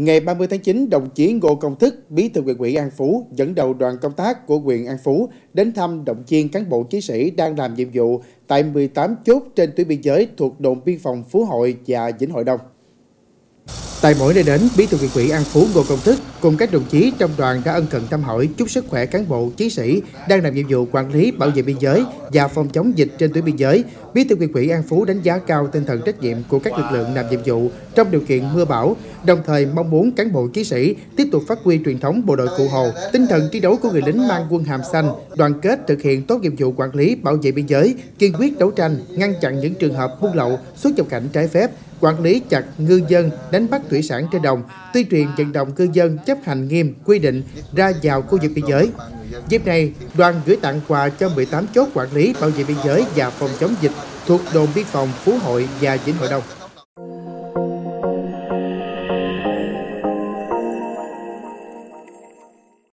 Ngày 30 tháng 9, đồng chí Ngô Công Thức, Bí thư huyện ủy An Phú, dẫn đầu đoàn công tác của huyện An Phú đến thăm động viên cán bộ chiến sĩ đang làm nhiệm vụ tại 18 chốt trên tuyến biên giới thuộc đồn biên phòng Phú Hội và Vĩnh Hội Đông. Tại mỗi nơi đến, Bí thư huyện ủy An Phú Ngô Công Thức cùng các đồng chí trong đoàn đã ân cần thăm hỏi, chúc sức khỏe cán bộ chiến sĩ đang làm nhiệm vụ quản lý, bảo vệ biên giới và phòng chống dịch trên tuyến biên giới. Bí thư huyện ủy An Phú đánh giá cao tinh thần trách nhiệm của các lực lượng làm nhiệm vụ trong điều kiện mưa bão, đồng thời mong muốn cán bộ chiến sĩ tiếp tục phát huy truyền thống bộ đội Cụ Hồ, tinh thần chiến đấu của người lính mang quân hàm xanh, đoàn kết thực hiện tốt nhiệm vụ quản lý, bảo vệ biên giới, kiên quyết đấu tranh, ngăn chặn những trường hợp buôn lậu, xuất nhập cảnh trái phép, quản lý chặt ngư dân đánh bắt thủy sản trên đồng, tuyên truyền vận động cư dân chấp hành nghiêm quy định ra vào khu vực biên giới. Dịp này, đoàn gửi tặng quà cho 18 chốt quản lý, bảo vệ biên giới và phòng chống dịch thuộc đồn biên phòng Phú Hội và Vĩnh Hội Đông.